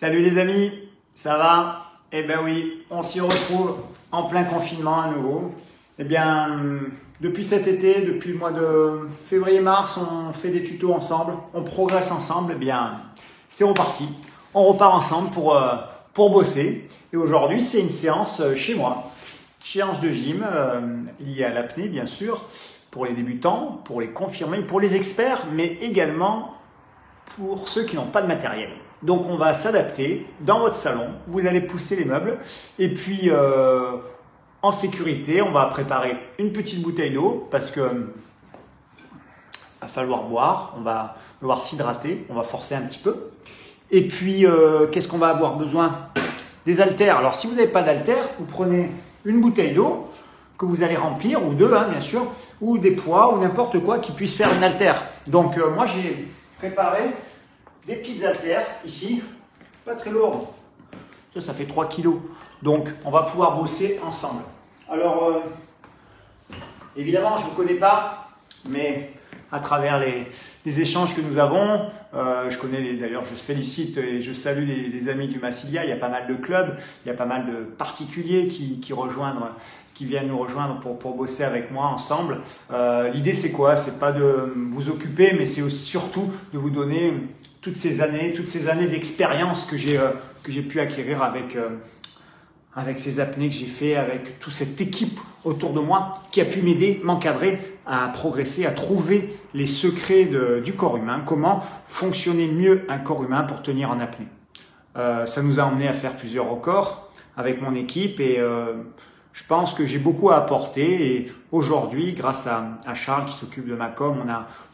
Salut les amis, ça va? Eh ben oui, on s'y retrouve en plein confinement à nouveau. Eh bien, depuis cet été, depuis le mois de février-mars, on fait des tutos ensemble, on progresse ensemble. Eh bien, c'est reparti, on repart ensemble pour bosser. Et aujourd'hui, c'est une séance chez moi, séance de gym liée à l'apnée, bien sûr, pour les débutants, pour les confirmés, pour les experts, mais également pour ceux qui n'ont pas de matériel. Donc on va s'adapter dans votre salon, vous allez pousser les meubles et puis en sécurité, on va préparer une petite bouteille d'eau parce que va falloir boire, on va devoir s'hydrater, on va forcer un petit peu. Et puis qu'est-ce qu'on va avoir besoin? Des haltères. Alors si vous n'avez pas d'haltères, vous prenez une bouteille d'eau que vous allez remplir, ou deux hein, bien sûr, ou des poids, ou n'importe quoi qui puisse faire une haltère. Donc moi j'ai préparé des petites haltères ici, pas très lourdes, ça fait 3 kg, donc on va pouvoir bosser ensemble. Alors évidemment je ne vous connais pas, mais à travers les échanges que nous avons, je connais d'ailleurs, je félicite et je salue les amis du Massilia, il y a pas mal de clubs, il y a pas mal de particuliers qui viennent nous rejoindre pour bosser avec moi ensemble. L'idée c'est quoi? C'est pas de vous occuper, mais c'est surtout de vous donner toutes ces années d'expérience que j'ai pu acquérir avec ces apnées que j'ai fait, avec toute cette équipe autour de moi qui a pu m'aider, m'encadrer à progresser, à trouver les secrets du corps humain, comment fonctionner mieux un corps humain pour tenir en apnée. Ça nous a emmené à faire plusieurs records avec mon équipe et je pense que j'ai beaucoup à apporter et aujourd'hui, grâce à Charles qui s'occupe de ma com,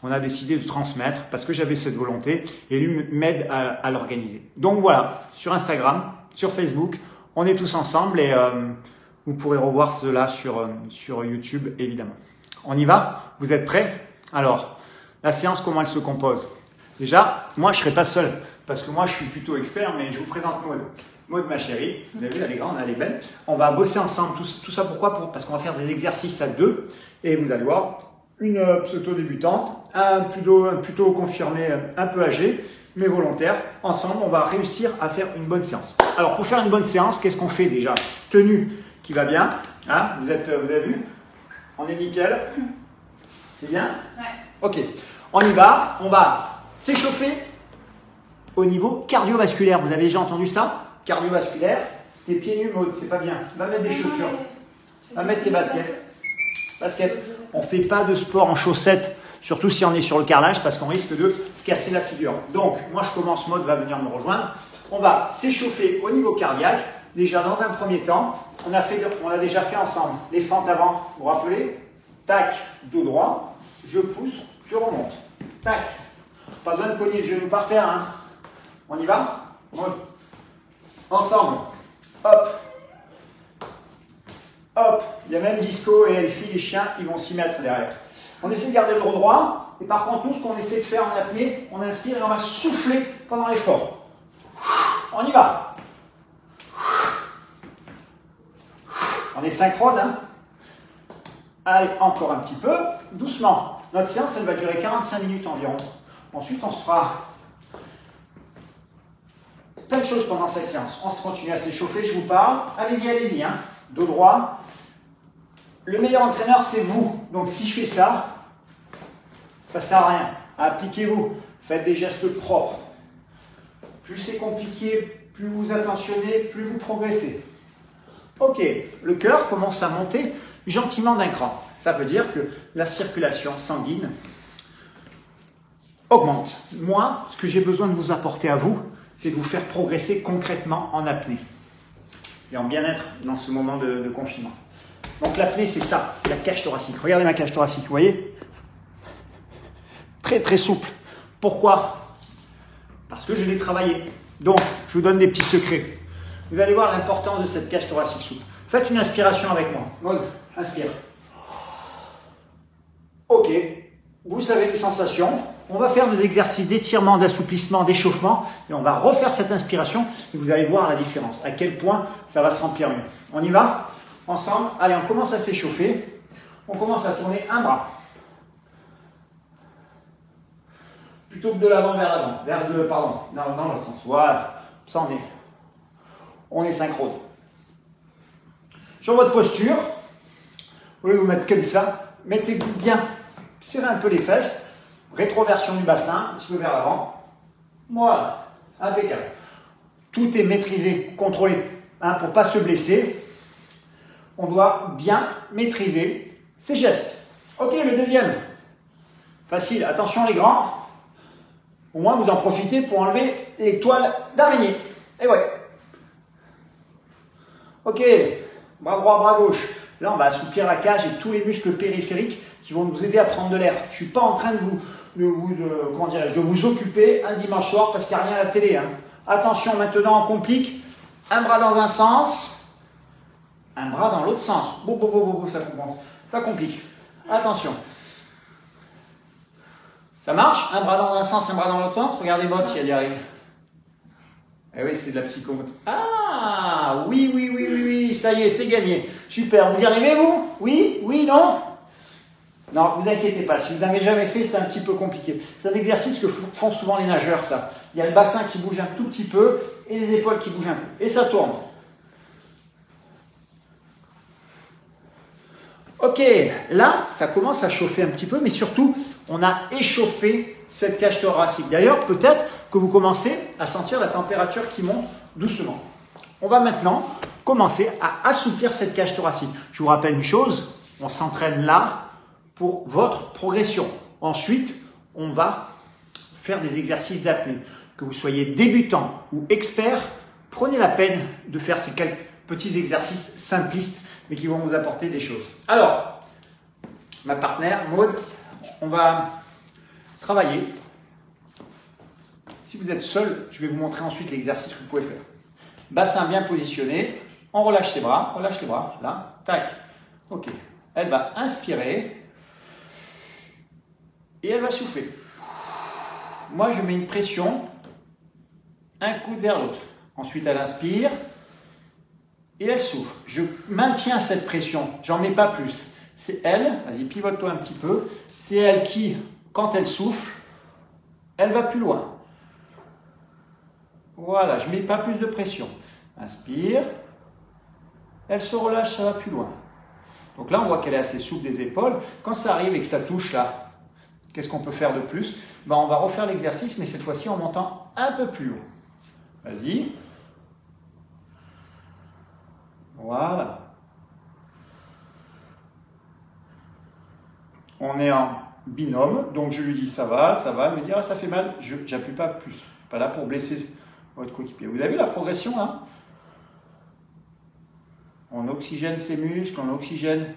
on a décidé de transmettre parce que j'avais cette volonté et lui m'aide à l'organiser. Donc voilà, sur Instagram, sur Facebook, on est tous ensemble et vous pourrez revoir cela sur YouTube évidemment. On y va? Vous êtes prêts? Alors, la séance, comment elle se compose? Déjà, moi je ne serai pas seul parce que moi je suis plutôt expert, mais je vous présente Maud. Maud, ma chérie, vous avez vu, elle est grande, elle est belle. On va bosser ensemble, tout ça pourquoi? Parce qu'on va faire des exercices à deux et vous allez voir, une pseudo-débutante, un plutôt confirmé, un peu âgé, mais volontaire. Ensemble, on va réussir à faire une bonne séance. Alors, pour faire une bonne séance, qu'est-ce qu'on fait déjà? Tenue qui va bien, hein, vous avez vu? On est nickel. C'est bien? Ouais. Ok, on y va, on va s'échauffer au niveau cardiovasculaire. Vous avez déjà entendu ça? Cardiovasculaire, tes pieds nus, Maud, c'est pas bien. Va mettre des chaussures, va mettre tes baskets. On ne fait pas de sport en chaussettes, surtout si on est sur le carrelage, parce qu'on risque de se casser la figure. Donc, moi je commence, Maud va venir me rejoindre. On va s'échauffer au niveau cardiaque. Déjà, dans un premier temps, on a déjà fait ensemble les fentes avant. Vous vous rappelez? Tac, dos droit, je pousse, je remonte. Tac, pas besoin de cogner le genou par terre. Hein. On y va, Maud? Ensemble, hop, hop, il y a même Disco et Elfie, les chiens, ils vont s'y mettre derrière. On essaie de garder le dos droit, et par contre, nous, ce qu'on essaie de faire en apnée, on inspire et on va souffler pendant l'effort. On y va. On est synchrone, hein? Allez, encore un petit peu, doucement. Notre séance, elle va durer 45 minutes environ. Ensuite, on se fera plein de choses pendant cette séance. On se continue à s'échauffer, je vous parle. Allez-y, allez-y. Hein. Dos droit. Le meilleur entraîneur, c'est vous. Donc, si je fais ça, ça ne sert à rien. Appliquez-vous. Faites des gestes propres. Plus c'est compliqué, plus vous attentionnez, plus vous progressez. Ok. Le cœur commence à monter gentiment d'un cran. Ça veut dire que la circulation sanguine augmente. Moi, ce que j'ai besoin de vous apporter à vous, c'est de vous faire progresser concrètement en apnée et en bien-être dans ce moment de confinement. Donc l'apnée, c'est ça, c'est la cage thoracique. Regardez ma cage thoracique, vous voyez? Très très souple. Pourquoi? Parce que je l'ai travaillée. Donc, je vous donne des petits secrets. Vous allez voir l'importance de cette cage thoracique souple. Faites une inspiration avec moi. Maud, inspire. Ok, vous savez les sensations. On va faire des exercices d'étirement, d'assouplissement, d'échauffement et on va refaire cette inspiration et vous allez voir la différence, à quel point ça va se remplir mieux. On y va? Ensemble, allez, on commence à s'échauffer. On commence à tourner un bras. Plutôt que de l'avant vers l'avant, pardon, dans l'autre sens. Voilà. Ça, on est synchrone. Sur votre posture, au lieu de vous mettre comme ça, mettez-vous bien, serrez un peu les fesses, rétroversion du bassin, se lever vers l'avant. Voilà, impeccable. Tout est maîtrisé, contrôlé, hein, pour ne pas se blesser. On doit bien maîtriser ses gestes. Ok, le deuxième. Facile, attention les grands. Au moins, vous en profitez pour enlever les toiles d'araignée. Et ouais. Ok, bras droit, bras gauche. Là, on va assouplir la cage et tous les muscles périphériques qui vont nous aider à prendre de l'air. Je ne suis pas en train de vous occuper un dimanche soir parce qu'il n'y a rien à la télé. Hein. Attention, maintenant, on complique. Un bras dans un sens, un bras dans l'autre sens. Ça complique. Attention. Ça marche? Un bras dans un sens, un bras dans l'autre sens. Regardez Maud si elle y arrive. Eh oui, c'est de la psychomote. Ah, oui, ça y est, c'est gagné. Super, vous y arrivez, vous? Oui? Oui, non? Non, vous inquiétez pas, si vous n'avez jamais fait, c'est un petit peu compliqué. C'est un exercice que font souvent les nageurs, ça. Il y a le bassin qui bouge un tout petit peu et les épaules qui bougent un peu. Et ça tourne. Ok, là, ça commence à chauffer un petit peu, mais surtout, on a échauffé cette cage thoracique. D'ailleurs, peut-être que vous commencez à sentir la température qui monte doucement. On va maintenant commencer à assouplir cette cage thoracique. Je vous rappelle une chose, on s'entraîne là pour votre progression. Ensuite, on va faire des exercices d'apnée. Que vous soyez débutant ou expert, prenez la peine de faire ces quelques petits exercices simplistes, mais qui vont vous apporter des choses. Alors, ma partenaire, Maud, on va travailler. Si vous êtes seul, je vais vous montrer ensuite l'exercice que vous pouvez faire. Bassin bien positionné, on relâche ses bras, on relâche les bras, là, tac. Ok, elle va inspirer et elle va souffler. Moi, je mets une pression, un coude vers l'autre. Ensuite, elle inspire. Et elle souffle. Je maintiens cette pression. J'en mets pas plus. C'est elle. Vas-y, pivote-toi un petit peu. C'est elle qui, quand elle souffle, elle va plus loin. Voilà. Je mets pas plus de pression. Inspire. Elle se relâche, ça va plus loin. Donc là, on voit qu'elle est assez souple des épaules. Quand ça arrive et que ça touche là, qu'est-ce qu'on peut faire de plus? Ben, on va refaire l'exercice, mais cette fois-ci en montant un peu plus haut. Vas-y. Voilà. On est en binôme, donc je lui dis ça va, elle me dit ah, ça fait mal, j'appuie pas plus. Pas là pour blesser votre coéquipier. Vous avez vu la progression là? On oxygène ses muscles, on oxygène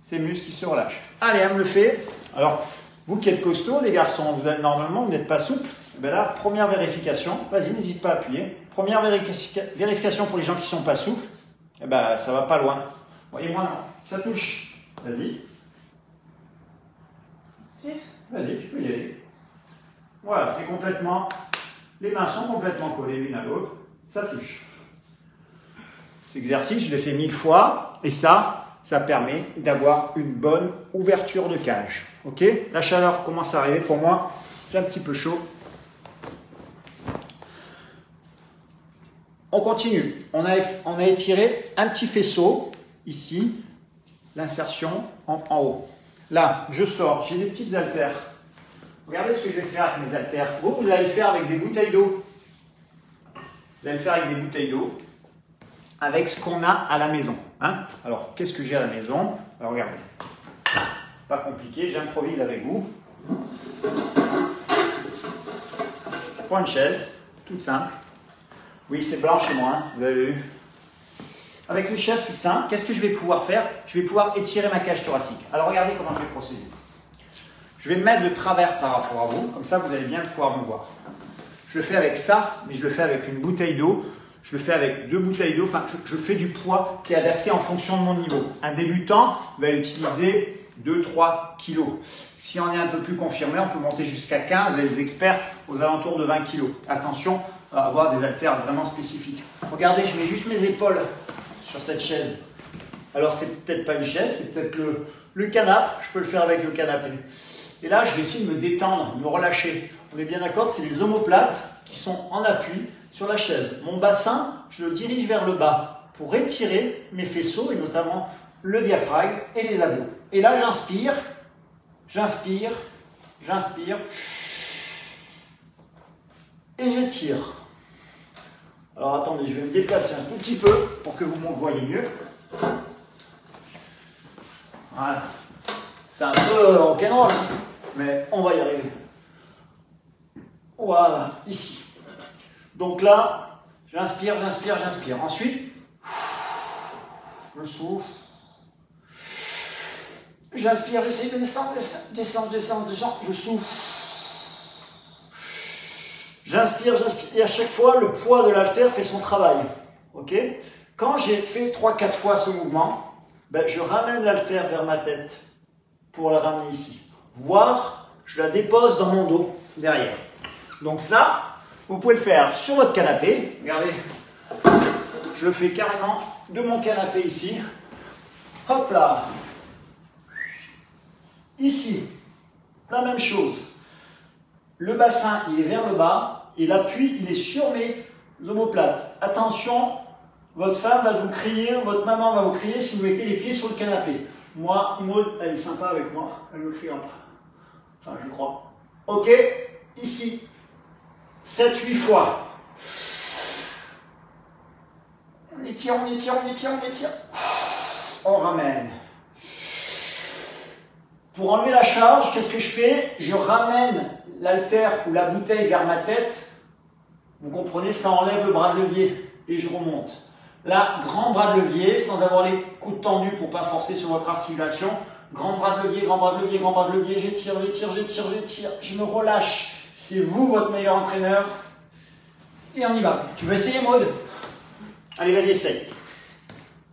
ses muscles qui se relâchent. Allez, elle me le fait. Alors, vous qui êtes costaud, les garçons, vous êtes normalement, vous n'êtes pas souple. Ben là, première vérification, vas-y, n'hésite pas à appuyer. Première vérification pour les gens qui ne sont pas souples. Eh ben, ça va pas loin. Voyez-moi, ça touche. Vas-y. Vas-y, tu peux y aller. Voilà, c'est complètement... Les mains sont complètement collées l'une à l'autre. Ça touche. Cet exercice, je l'ai fait 1000 fois. Et ça permet d'avoir une bonne ouverture de cage. Ok? La chaleur commence à arriver pour moi. J'ai un petit peu chaud. On continue, on a étiré un petit faisceau, ici, l'insertion en haut. Là, je sors, j'ai des petites haltères. Regardez ce que je vais faire avec mes haltères. Vous allez le faire avec des bouteilles d'eau. Vous allez le faire avec des bouteilles d'eau, avec ce qu'on a à la maison. Hein? Alors, qu'est-ce que j'ai à la maison? Alors, regardez, pas compliqué, j'improvise avec vous. Je prends une chaise, toute simple. Oui, c'est blanc chez moi, hein, vous avez vu. Avec une chaise toute simple, qu'est-ce que je vais pouvoir faire? Je vais pouvoir étirer ma cage thoracique. Alors, regardez comment je vais procéder. Je vais me mettre de travers par rapport à vous, comme ça, vous allez bien pouvoir me voir. Je le fais avec ça, mais je le fais avec une bouteille d'eau. Je le fais avec 2 bouteilles d'eau. Enfin, je fais du poids qui est adapté en fonction de mon niveau. Un débutant va utiliser 2-3 kilos. Si on est un peu plus confirmé, on peut monter jusqu'à 15 et les experts aux alentours de 20 kilos. Attention, avoir des haltères vraiment spécifiques. Regardez, je mets juste mes épaules sur cette chaise. Alors, c'est peut-être pas une chaise, c'est peut-être le canapé. Je peux le faire avec le canapé. Et là, je vais essayer de me détendre, de me relâcher. On est bien d'accord, c'est les omoplates qui sont en appui sur la chaise. Mon bassin, je le dirige vers le bas pour étirer mes faisceaux et notamment le diaphragme et les abdos. Et là, j'inspire, j'inspire, j'inspire et j'étire. Alors attendez, je vais me déplacer un tout petit peu pour que vous m'en voyez mieux. Voilà. C'est un peu rock'n'roll, mais on va y arriver. Voilà, ici. Donc là, j'inspire, j'inspire, j'inspire. Ensuite, je souffle. J'inspire, j'essaie de descendre, descendre, descendre, descendre. Je souffle. J'inspire, j'inspire. Et à chaque fois, le poids de l'haltère fait son travail. Ok? Quand j'ai fait 3-4 fois ce mouvement, ben, je ramène l'haltère vers ma tête pour la ramener ici. Voire, je la dépose dans mon dos, derrière. Donc ça, vous pouvez le faire sur votre canapé. Regardez, je le fais carrément de mon canapé ici. Hop là. Ici, la même chose. Le bassin, il est vers le bas et l'appui, il est sur mes omoplates. Attention, votre femme va vous crier, votre maman va vous crier si vous mettez les pieds sur le canapé. Moi, Maud, elle est sympa avec moi, elle ne me crie pas. Enfin, je crois. Ok, ici, 7-8 fois. On étire, on étire, on étire, on étire. On ramène. Pour enlever la charge, qu'est-ce que je fais? Je ramène l'haltère ou la bouteille vers ma tête. Vous comprenez, ça enlève le bras de levier et je remonte. Là, grand bras de levier, sans avoir les coudes tendus pour ne pas forcer sur votre articulation. Grand bras de levier, grand bras de levier, grand bras de levier. J'étire, j'étire, j'étire, j'étire. Je me relâche. C'est vous, votre meilleur entraîneur. Et on y va. Tu veux essayer, Maud? Allez, vas-y, essaye.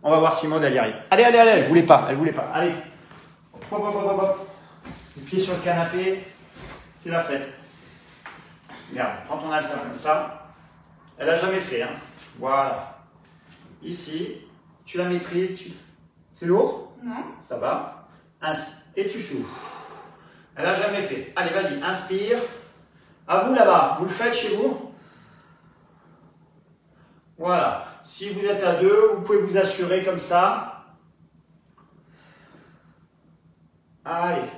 On va voir si Maud, elle y arrive. Allez, allez, allez. Elle voulait pas, elle voulait pas. Allez. Hop, hop, hop, hop, hop. Les pieds sur le canapé, c'est la fête. Regarde, prends ton haltère comme ça. Elle n'a jamais fait, hein. Voilà. Ici, tu la maîtrises. Tu... C'est lourd? Non. Ça va. Et tu souffles. Elle n'a jamais fait. Allez, vas-y, inspire. À vous là-bas, vous le faites chez vous. Voilà. Si vous êtes à deux, vous pouvez vous assurer comme ça. Allez.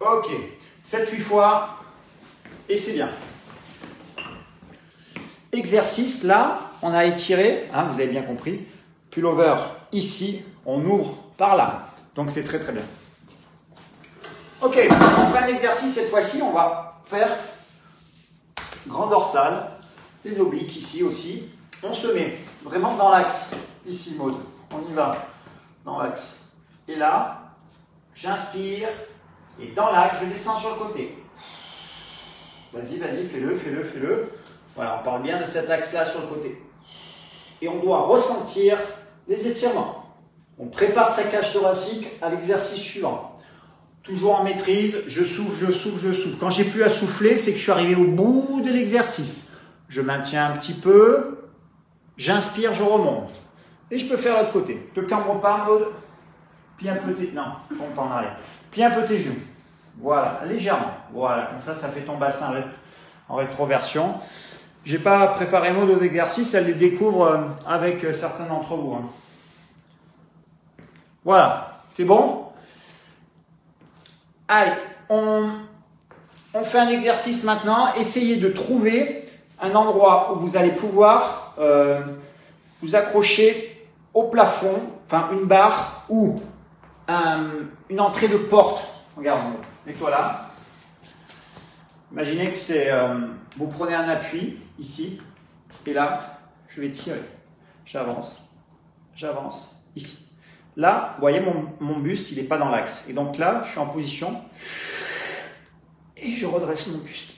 Ok. 7-8 fois. Et c'est bien. Exercice, là, on a étiré, hein, vous avez bien compris. Pullover, ici, on ouvre par là. Donc, c'est très, très bien. Ok. On fait un exercice, cette fois-ci, on va faire grand dorsal, les obliques, ici aussi. On se met vraiment dans l'axe. Ici, Maud. On y va. Dans l'axe. Et là, j'inspire, et dans l'axe, je descends sur le côté. Vas-y, vas-y, fais-le, fais-le, fais-le. Voilà, on parle bien de cet axe-là sur le côté. Et on doit ressentir les étirements. On prépare sa cage thoracique à l'exercice suivant. Toujours en maîtrise, je souffle, je souffle, je souffle. Quand j'ai plus à souffler, c'est que je suis arrivé au bout de l'exercice. Je maintiens un petit peu, j'inspire, je remonte. Et je peux faire l'autre côté. Te cambre pas, Maud. Plie un peu tes... Non, on en arrière. Plie un peu tes genoux. Voilà, légèrement. Voilà, comme ça, ça fait ton bassin en rétroversion. J'ai pas préparé Maud aux exercices. Elle les découvre avec certains d'entre vous. Voilà, c'est bon? Allez, on fait un exercice maintenant. Essayez de trouver un endroit où vous allez pouvoir... vous accrochez au plafond, enfin une barre ou une entrée de porte. Regarde, mets-toi là. Imaginez que c'est, vous prenez un appui ici et là, je vais tirer. J'avance, j'avance ici. Là, vous voyez mon buste, il n'est pas dans l'axe. Et donc là, je suis en position et je redresse mon buste.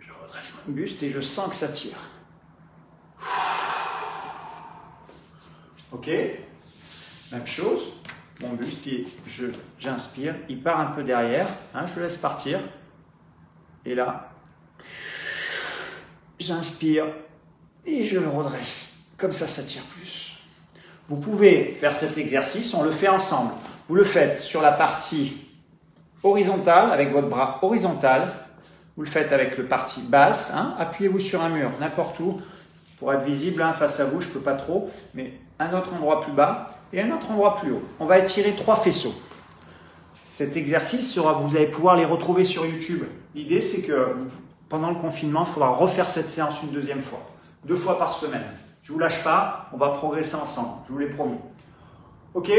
Je redresse mon buste et je sens que ça tire. Ok, même chose, mon buste, j'inspire, il part un peu derrière, hein, je le laisse partir, et là, j'inspire, et je le redresse, comme ça tire plus. Vous pouvez faire cet exercice, on le fait ensemble, vous le faites sur la partie horizontale, avec votre bras horizontal, Vous le faites avec le parti basse, hein. Appuyez-vous sur un mur, n'importe où, pour être visible, hein, face à vous, je ne peux pas trop, mais un autre endroit plus bas et un autre endroit plus haut. On va étirer 3 faisceaux. Cet exercice sera, vous allez pouvoir les retrouver sur YouTube. L'idée, c'est que pendant le confinement, il faudra refaire cette séance une deuxième fois, 2 fois par semaine. Je ne vous lâche pas, on va progresser ensemble, je vous l'ai promis. Ok ?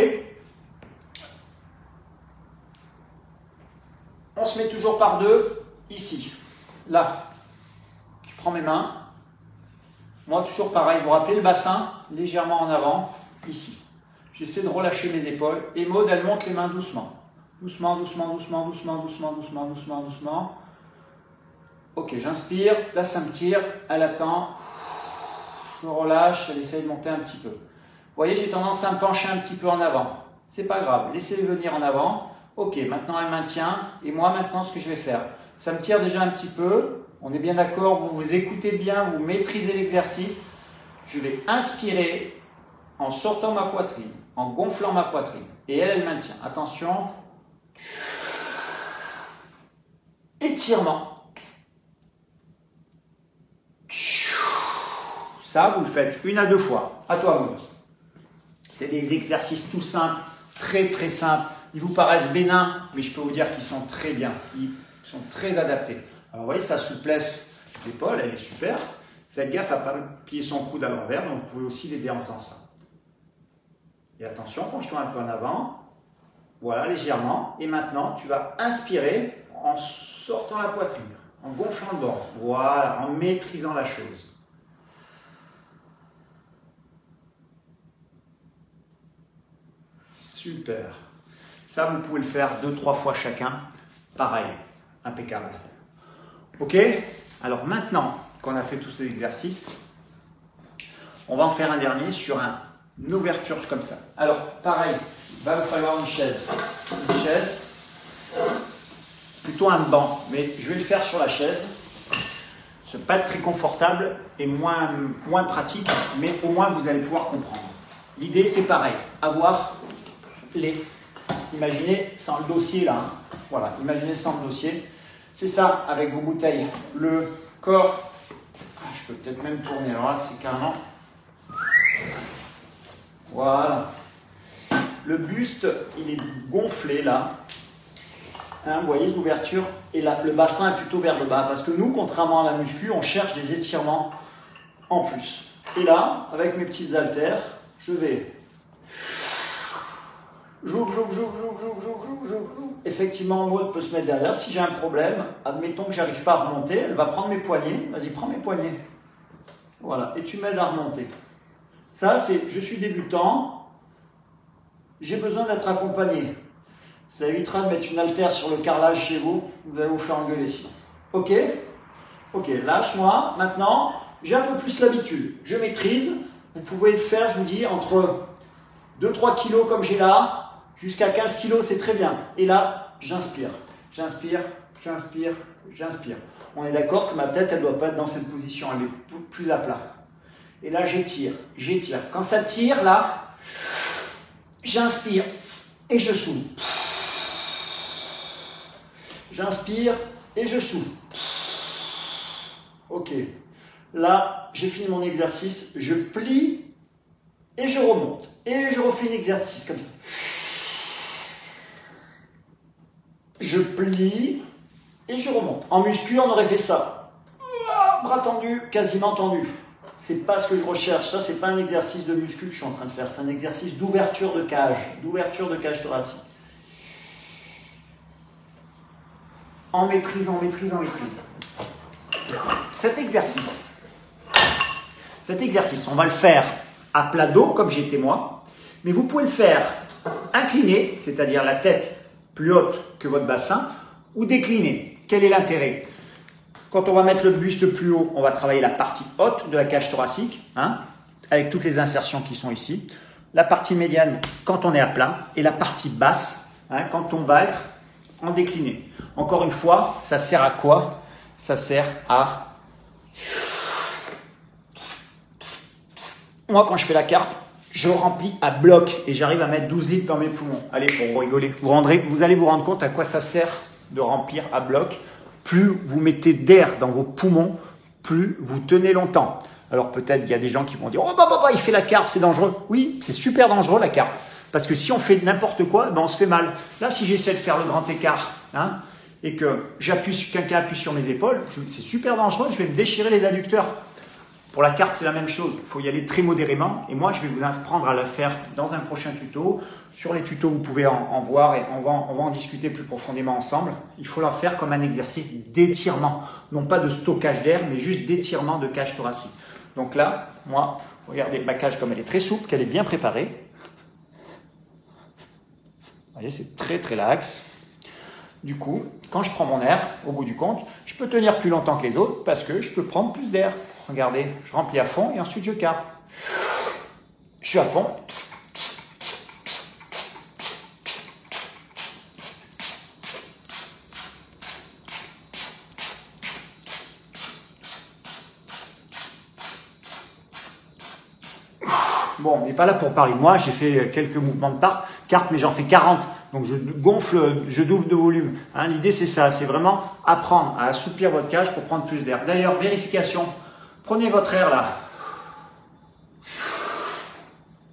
On se met toujours par 2, ici, là, je prends mes mains, moi toujours pareil, vous rappelez le bassin, légèrement en avant, ici. J'essaie de relâcher mes épaules, et Maud, elle monte les mains doucement. Doucement, doucement, doucement, doucement, doucement, doucement, doucement, doucement. Ok, j'inspire, là ça me tire, elle attend, je relâche, elle essaie de monter un petit peu. Vous voyez, j'ai tendance à me pencher un petit peu en avant, c'est pas grave, laissez-le venir en avant. Ok, maintenant elle maintient, et moi maintenant ce que je vais faire, ça me tire déjà un petit peu, on est bien d'accord, vous vous écoutez bien, vous maîtrisez l'exercice, je vais inspirer en sortant ma poitrine, en gonflant ma poitrine, et elle, elle maintient, attention, étirement, ça vous le faites 1 à 2 fois, à toi Maud. C'est des exercices tout simples, très très simples. Ils vous paraissent bénins, mais je peux vous dire qu'ils sont très bien, ils sont très adaptés. Alors vous voyez, sa souplesse d'épaule, elle est super. Faites gaffe à ne pas plier son coude à l'envers, donc vous pouvez aussi l'aider en faisant ça. Et attention, penche-toi un peu en avant, voilà, légèrement. Et maintenant, tu vas inspirer en sortant la poitrine, en gonflant le bord, voilà, en maîtrisant la chose. Super. Ça, vous pouvez le faire 2-3 fois chacun. Pareil, impeccable. Ok? Alors maintenant qu'on a fait tous ces exercices, on va en faire un dernier sur une ouverture comme ça. Alors, pareil, il va vous falloir une chaise. Une chaise, plutôt un banc, mais je vais le faire sur la chaise. Ce n'est pas très confortable et moins pratique, mais au moins vous allez pouvoir comprendre. L'idée, c'est pareil, avoir les... Imaginez sans le dossier là, hein. Voilà, imaginez sans le dossier, c'est ça avec vos bouteilles, le corps, ah, je peux peut-être même tourner, alors là c'est carrément, voilà, le buste il est gonflé là, hein, vous voyez l'ouverture, et là le bassin est plutôt vers le bas, parce que nous contrairement à la muscu, on cherche des étirements en plus, et là avec mes petites haltères, je vais... J'ouvre. Effectivement, l'autre peut se mettre derrière. Si j'ai un problème, admettons que je n'arrive pas à remonter, elle va prendre mes poignets. Vas-y, prends mes poignets. Voilà, et tu m'aides à remonter. Ça, c'est je suis débutant, j'ai besoin d'être accompagné. Ça évitera de mettre une haltère sur le carrelage chez vous, vous allez vous faire engueuler sinon. Ok ? Ok, lâche-moi. Maintenant, j'ai un peu plus l'habitude. Je maîtrise. Vous pouvez le faire, je vous dis, entre 2-3 kilos comme j'ai là. Jusqu'à 15 kg, c'est très bien. Et là, j'inspire. J'inspire, j'inspire, j'inspire. On est d'accord que ma tête, elle ne doit pas être dans cette position. Elle est plus à plat. Et là, j'étire, j'étire. Quand ça tire, là, j'inspire et je souffle. J'inspire et je souffle. Ok. Là, j'ai fini mon exercice. Je plie et je remonte. Et je refais l'exercice comme ça. Je plie et je remonte. En muscu, on aurait fait ça. Bras tendu, quasiment tendu. C'est pas ce que je recherche. Ça, c'est pas un exercice de muscu que je suis en train de faire. C'est un exercice d'ouverture de cage thoracique. En maîtrise, en maîtrise, en maîtrise. Cet exercice, on va le faire à plat dos, comme j'étais moi. Mais vous pouvez le faire incliné, c'est-à-dire la tête plus haute que votre bassin, ou décliner. Quel est l'intérêt? Quand on va mettre le buste plus haut, on va travailler la partie haute de la cage thoracique, hein, avec toutes les insertions qui sont ici. La partie médiane, quand on est à plat, et la partie basse, hein, quand on va être en décliné. Encore une fois, ça sert à quoi? Ça sert à... Moi, quand je fais la carpe, je remplis à bloc et j'arrive à mettre 12 litres dans mes poumons. Allez, pour rigoler, vous allez vous rendre compte à quoi ça sert de remplir à bloc. plus vous mettez d'air dans vos poumons, plus vous tenez longtemps. Alors peut-être qu'il y a des gens qui vont dire « Oh, bah, il fait la carpe, c'est dangereux. » Oui, c'est super dangereux la carpe. Parce que si on fait n'importe quoi, ben on se fait mal. Là, si j'essaie de faire le grand écart hein, et que quelqu'un appuie sur mes épaules, c'est super dangereux, je vais me déchirer les adducteurs. Pour la carpe, c'est la même chose. Il faut y aller très modérément. Et moi, je vais vous apprendre à la faire dans un prochain tuto. Sur les tutos, vous pouvez en voir et on va en discuter plus profondément ensemble. Il faut la faire comme un exercice d'étirement. Non pas de stockage d'air, mais juste d'étirement de cage thoracique. Donc là, moi, regardez ma cage comme elle est très souple, qu'elle est bien préparée. Vous voyez, c'est très très lax. Du coup, quand je prends mon air, au bout du compte, je peux tenir plus longtemps que les autres parce que je peux prendre plus d'air. Regardez, je remplis à fond et ensuite je carpe. Je suis à fond. Bon, on n'est pas là pour parler de moi, j'ai fait quelques mouvements de carpe, mais j'en fais 40. Donc je gonfle, je double de volume. Hein, l'idée c'est ça, c'est vraiment apprendre à assouplir votre cage pour prendre plus d'air. D'ailleurs, vérification, prenez votre air là.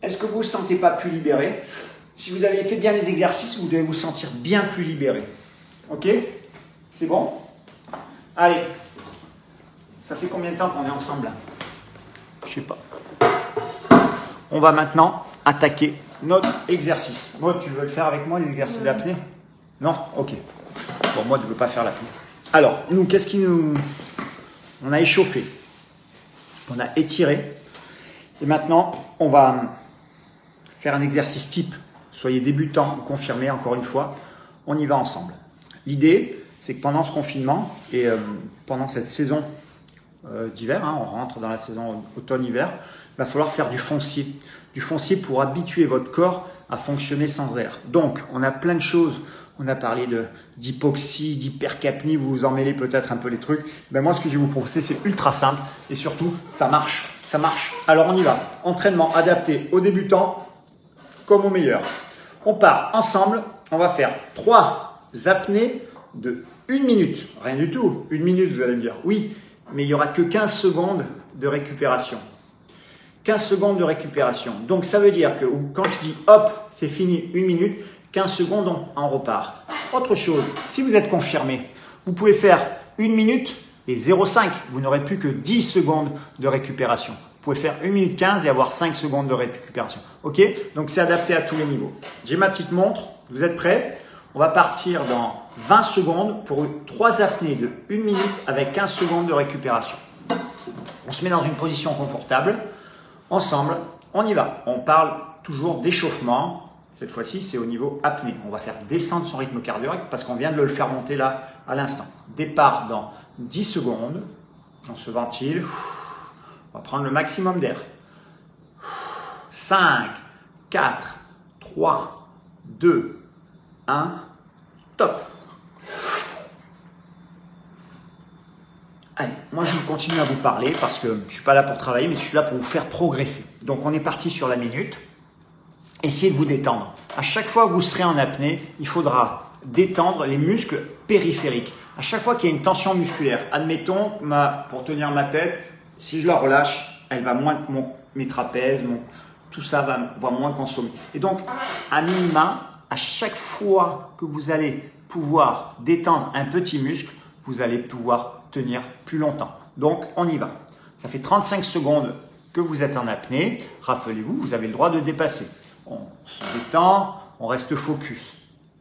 Est-ce que vous ne vous sentez pas plus libéré? Si vous avez fait bien les exercices, vous devez vous sentir bien plus libéré. Ok? C'est bon? Allez, ça fait combien de temps qu'on est ensemble là? Je sais pas. On va maintenant attaquer notre exercice. Maud, tu veux le faire avec moi, les exercices d'apnée? Non? Ok. Bon, Maud ne veut pas faire l'apnée. Alors, nous, qu'est-ce qui nous... On a échauffé. On a étiré. Et maintenant, on va faire un exercice type. Soyez débutant ou confirmé, encore une fois. On y va ensemble. L'idée, c'est que pendant ce confinement et pendant cette saison d'hiver, hein, on rentre dans la saison automne-hiver, il va falloir faire du foncier pour habituer votre corps à fonctionner sans air. Donc, on a plein de choses. On a parlé d'hypoxie, d'hypercapnie, vous vous emmêlez peut-être un peu les trucs. Ben moi, ce que je vais vous proposer, c'est ultra simple et surtout, ça marche, ça marche. Alors, on y va. Entraînement adapté aux débutants comme aux meilleurs. On part ensemble. On va faire 3 apnées de 1 minute. Rien du tout. 1 minute, vous allez me dire. Oui, mais il n'y aura que 15 secondes de récupération. 15 secondes de récupération. Donc, ça veut dire que quand je dis hop, c'est fini, 1 minute, 15 secondes, on repart. Autre chose, si vous êtes confirmé, vous pouvez faire 1 minute et 0,5. Vous n'aurez plus que 10 secondes de récupération. Vous pouvez faire 1 minute 15 et avoir 5 secondes de récupération. OK? Donc, c'est adapté à tous les niveaux. J'ai ma petite montre. Vous êtes prêts? On va partir dans 20 secondes pour 3 apnées de 1 minute avec 15 secondes de récupération. On se met dans une position confortable. Ensemble, on y va. On parle toujours d'échauffement. Cette fois-ci, c'est au niveau apnée. On va faire descendre son rythme cardiaque parce qu'on vient de le faire monter là à l'instant. Départ dans 10 secondes. On se ventile. On va prendre le maximum d'air. 5, 4, 3, 2, 1. Top. Allez, moi je continue à vous parler parce que je ne suis pas là pour travailler, mais je suis là pour vous faire progresser. Donc on est parti sur la minute. Essayez de vous détendre. À chaque fois que vous serez en apnée, il faudra détendre les muscles périphériques. À chaque fois qu'il y a une tension musculaire, admettons, pour tenir ma tête, si je la relâche, elle va moins que mes trapèzes, tout ça va moins consommer. Et donc, à minima, à chaque fois que vous allez pouvoir détendre un petit muscle, vous allez pouvoir tenir plus longtemps. Donc, on y va. Ça fait 35 secondes que vous êtes en apnée. Rappelez-vous, vous avez le droit de dépasser. On se détend, on reste focus.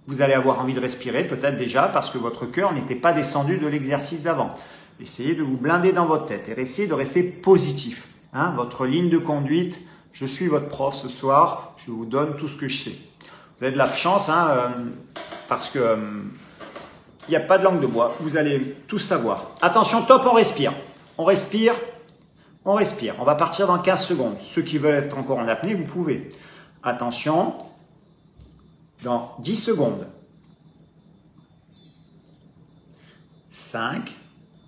Vous allez avoir envie de respirer peut-être déjà parce que votre cœur n'était pas descendu de l'exercice d'avant. Essayez de vous blinder dans votre tête et essayez de rester positif. Hein, votre ligne de conduite, je suis votre prof ce soir, je vous donne tout ce que je sais. Vous avez de la chance hein, parce que... il n'y a pas de langue de bois, vous allez tout savoir. Attention, top, on respire. On respire, on respire. On va partir dans 15 secondes. Ceux qui veulent être encore en apnée, vous pouvez. Attention, dans 10 secondes. 5,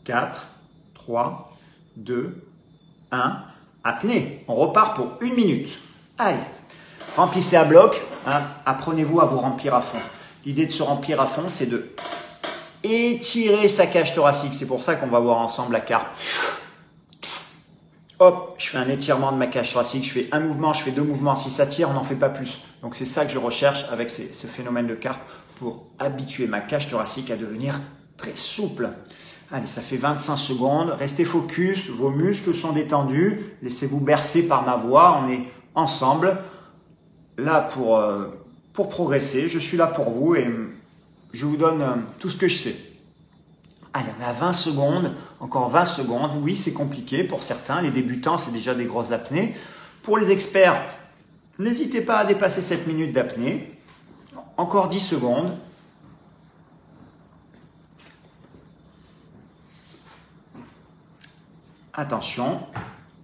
4, 3, 2, 1. Apnée, on repart pour 1 minute. Allez, remplissez à bloc. Hein. Apprenez-vous à vous remplir à fond. L'idée de se remplir à fond, c'est de étirer sa cage thoracique. C'est pour ça qu'on va voir ensemble la carpe. Hop, je fais un étirement de ma cage thoracique, je fais un mouvement, je fais deux mouvements. Si ça tire, on n'en fait pas plus. Donc c'est ça que je recherche avec ce phénomène de carpe pour habituer ma cage thoracique à devenir très souple. Allez, ça fait 25 secondes. Restez focus, vos muscles sont détendus. Laissez-vous bercer par ma voix, on est ensemble. Là pour progresser, je suis là pour vous et je vous donne tout ce que je sais. Allez, on est à 20 secondes, encore 20 secondes. Oui, c'est compliqué pour certains. Les débutants, c'est déjà des grosses apnées. Pour les experts, n'hésitez pas à dépasser 7 minutes d'apnée. Encore 10 secondes. Attention,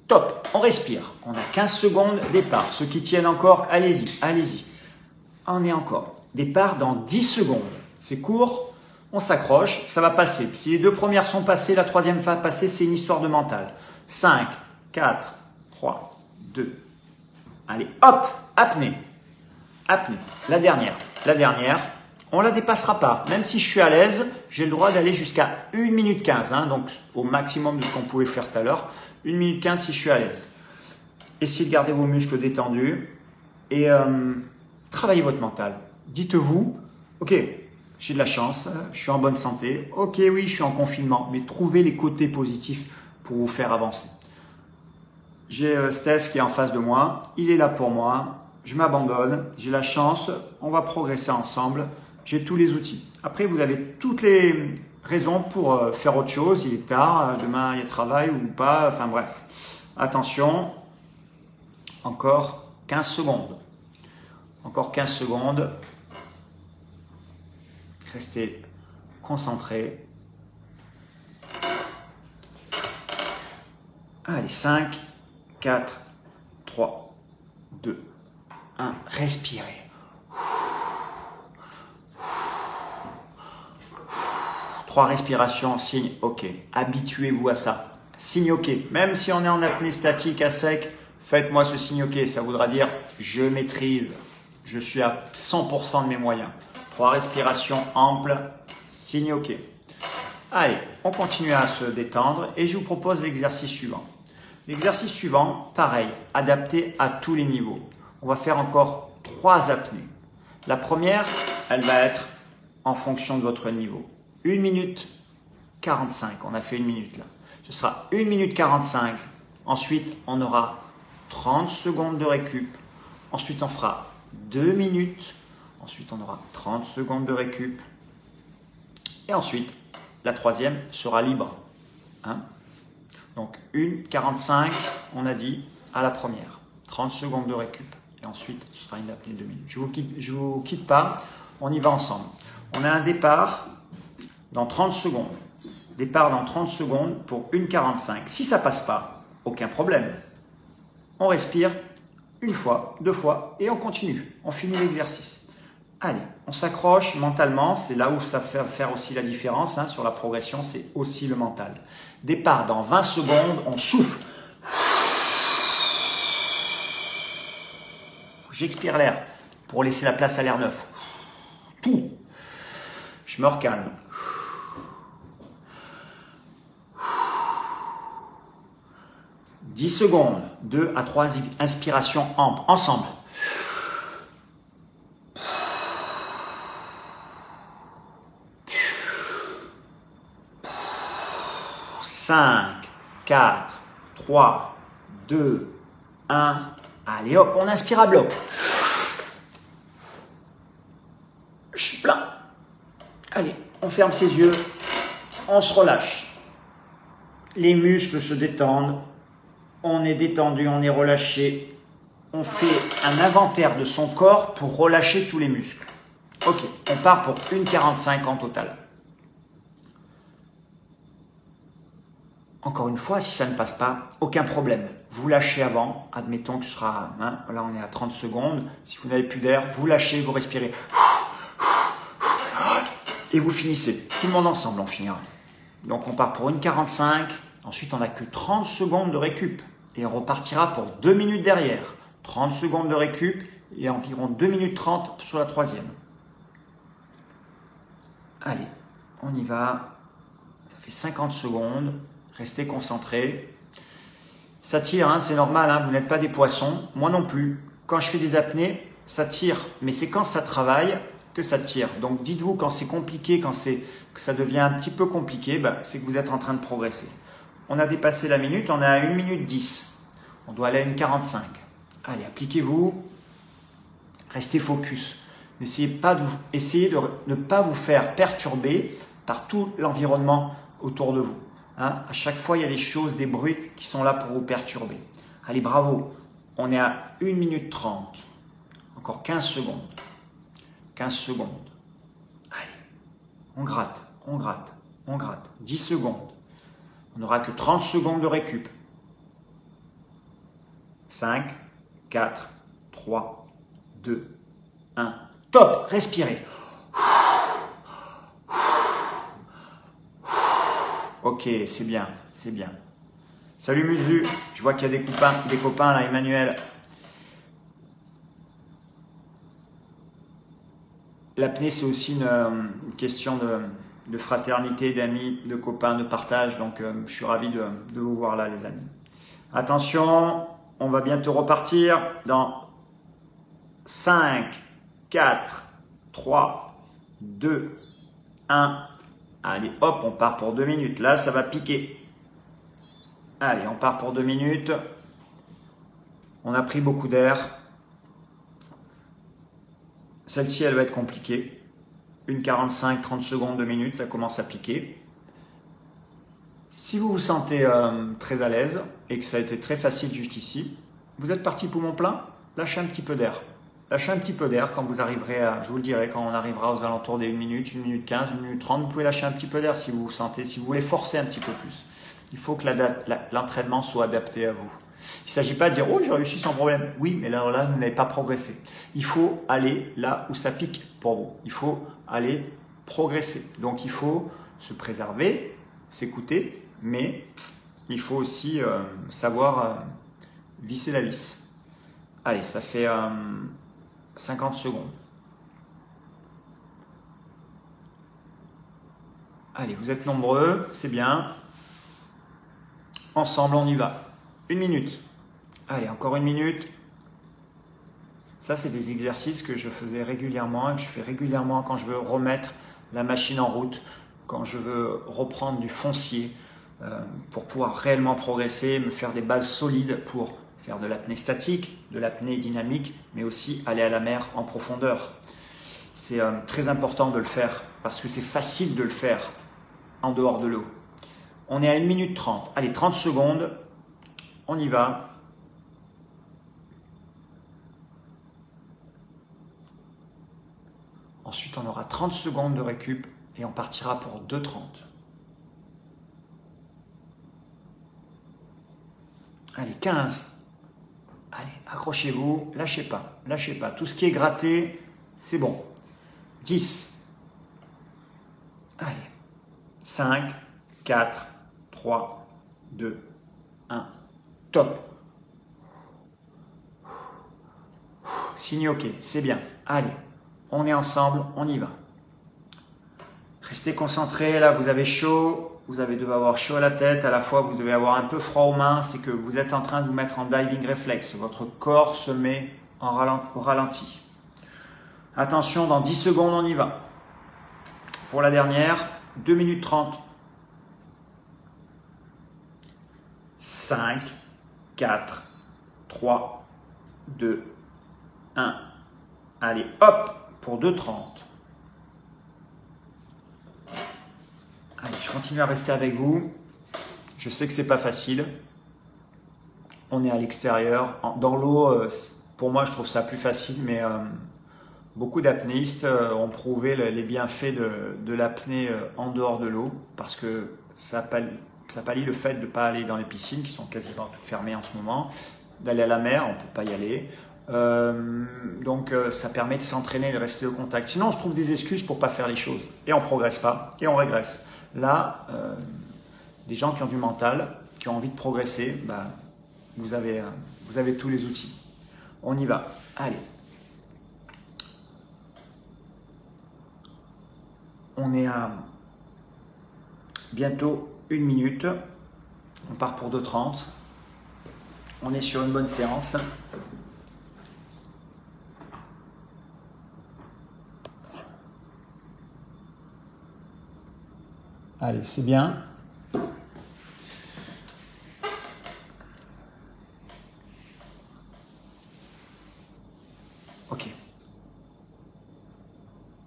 top, on respire, on a 15 secondes, départ. Ceux qui tiennent encore, allez-y, allez-y. On est encore, départ dans 10 secondes, c'est court, on s'accroche, ça va passer. Si les deux premières sont passées, la troisième va passer, c'est une histoire de mental. 5, 4, 3, 2, allez, hop, apnée, apnée. La dernière, on la dépassera pas. Même si je suis à l'aise, j'ai le droit d'aller jusqu'à 1 minute 15. Hein, donc, au maximum de ce qu'on pouvait faire tout à l'heure. 1 minute 15 si je suis à l'aise. Essayez de garder vos muscles détendus. Et travaillez votre mental. Dites-vous, ok, j'ai de la chance, je suis en bonne santé. Ok, oui, je suis en confinement. Mais trouvez les côtés positifs pour vous faire avancer. J'ai Steph qui est en face de moi. Il est là pour moi. Je m'abandonne. J'ai la chance. On va progresser ensemble. J'ai tous les outils. Après, vous avez toutes les raisons pour faire autre chose. Il est tard, demain il y a travail ou pas. Enfin bref, attention. Encore 15 secondes. Encore 15 secondes. Restez concentrés. Allez, 5, 4, 3, 2, 1. Respirez. Respiration, signe OK. Habituez-vous à ça. Signe OK. Même si on est en apnée statique à sec, faites-moi ce signe OK. Ça voudra dire je maîtrise. Je suis à 100% de mes moyens. 3 respirations amples, signe OK. Allez, on continue à se détendre et je vous propose l'exercice suivant. L'exercice suivant, pareil, adapté à tous les niveaux. On va faire encore 3 apnées. La première, elle va être en fonction de votre niveau. 1 minute 45, on a fait 1 minute là. Ce sera 1 minute 45, ensuite on aura 30 secondes de récup, ensuite on fera 2 minutes, ensuite on aura 30 secondes de récup, et ensuite la troisième sera libre. Hein? Donc 1:45, on a dit à la première, 30 secondes de récup, et ensuite ce sera une apnée de 2 minutes. Je vous quitte pas, on y va ensemble. On a un départ dans 30 secondes. Départ dans 30 secondes pour 1:45. Si ça passe pas, aucun problème. On respire une fois, deux fois et on continue. On finit l'exercice. Allez, on s'accroche mentalement. C'est là où ça fait faire aussi la différence. Hein, sur la progression, c'est aussi le mental. Départ dans 20 secondes, on souffle. J'expire l'air pour laisser la place à l'air neuf. Tout. Je me recalme. « 10 secondes, 2 à 3 inspirations amples, ensemble. » « 5, 4, 3, 2, 1. » Allez hop, on inspire à bloc. Je suis plein. Allez, on ferme ses yeux, on se relâche. Les muscles se détendent. On est détendu, on est relâché. On fait un inventaire de son corps pour relâcher tous les muscles. Ok, on part pour 1:45 en total. Encore une fois, si ça ne passe pas, aucun problème. Vous lâchez avant, admettons que ce sera... Hein, là, on est à 30 secondes. Si vous n'avez plus d'air, vous lâchez, vous respirez. Et vous finissez. Tout le monde ensemble, on finira. Donc, on part pour 1:45. Ensuite, on n'a que 30 secondes de récup et on repartira pour 2 minutes derrière. 30 secondes de récup et environ 2 minutes 30 sur la troisième. Allez, on y va. Ça fait 50 secondes. Restez concentrés. Ça tire, hein, c'est normal, hein, vous n'êtes pas des poissons. Moi non plus. Quand je fais des apnées, ça tire. Mais c'est quand ça travaille que ça tire. Donc dites-vous, quand c'est compliqué, quand ça devient un petit peu compliqué, bah, c'est que vous êtes en train de progresser. On a dépassé la minute, on est à 1 minute 10. On doit aller à 1:45. Allez, appliquez-vous. Restez focus. N'essayez pas de, essayez de ne pas vous faire perturber par tout l'environnement autour de vous. Hein, à chaque fois, il y a des choses, des bruits qui sont là pour vous perturber. Allez, bravo. On est à 1 minute 30. Encore 15 secondes. 15 secondes. Allez, on gratte, on gratte, on gratte. 10 secondes. On n'aura que 30 secondes de récup. 5, 4, 3, 2, 1. Top, respirez. Ok, c'est bien, c'est bien. Salut Musu, je vois qu'il y a des copains là, Emmanuel. L'apnée, c'est aussi une question de fraternité, d'amis, de copains, de partage. Donc, je suis ravi de vous voir là, les amis. Attention, on va bientôt repartir dans 5, 4, 3, 2, 1. Allez, hop, on part pour 2 minutes. Là, ça va piquer. Allez, on part pour 2 minutes. On a pris beaucoup d'air. Celle-ci, elle va être compliquée. 1:45, 30 secondes, 2 minutes, ça commence à piquer. Si vous vous sentez très à l'aise et que ça a été très facile jusqu'ici, vous êtes parti poumon plein, lâchez un petit peu d'air. Lâchez un petit peu d'air quand vous arriverez à, je vous le dirai, quand on arrivera aux alentours des 1 minute, 1 minute 15, 1 minute 30, vous pouvez lâcher un petit peu d'air si vous vous sentez, si vous voulez forcer un petit peu plus. Il faut que l'entraînement soit adapté à vous. Il ne s'agit pas de dire « Oh, j'ai réussi sans problème ». Oui, mais là, vous n'avez pas progressé. Il faut aller là où ça pique pour vous. Il faut aller progresser. Donc, il faut se préserver, s'écouter, mais il faut aussi savoir visser la vis. Allez, ça fait 50 secondes. Allez, vous êtes nombreux, c'est bien. Ensemble, on y va. 1 minute. Allez, encore 1 minute. Ça, c'est des exercices que je faisais régulièrement et que je fais régulièrement quand je veux remettre la machine en route, quand je veux reprendre du foncier pour pouvoir réellement progresser, me faire des bases solides pour faire de l'apnée statique, de l'apnée dynamique, mais aussi aller à la mer en profondeur. C'est très important de le faire parce que c'est facile de le faire en dehors de l'eau. On est à 1 minute 30. Allez, 30 secondes. On y va. Ensuite, on aura 30 secondes de récup et on partira pour 2:30. Allez, 15. Allez, accrochez-vous, lâchez pas, lâchez pas. Tout ce qui est gratté, c'est bon. 10. Allez, 5, 4, 3, 2, 1. Top. Signe OK, c'est bien. Allez, on est ensemble, on y va. Restez concentrés, là vous avez chaud, vous devez avoir chaud à la tête, à la fois vous devez avoir un peu froid aux mains, c'est que vous êtes en train de vous mettre en diving réflexe, votre corps se met au ralenti. Attention, dans 10 secondes, on y va. Pour la dernière, 2 minutes 30. 5. 4, 3, 2, 1. Allez, hop, pour 2:30. Allez, je continue à rester avec vous. Je sais que c'est pas facile. On est à l'extérieur. Dans l'eau, pour moi, je trouve ça plus facile, mais beaucoup d'apnéistes ont prouvé les bienfaits de l'apnée en dehors de l'eau parce que ça pallie le fait de ne pas aller dans les piscines qui sont quasiment toutes fermées en ce moment, d'aller à la mer, on ne peut pas y aller. Donc ça permet de s'entraîner et de rester au contact. Sinon on se trouve des excuses pour ne pas faire les choses et on ne progresse pas et on régresse. Là, des gens qui ont du mental, qui ont envie de progresser, bah, vous avez tous les outils. On y va. Allez. On est à bientôt 1 minute. On part pour 2h30. On est sur une bonne séance. Allez, c'est bien. Ok.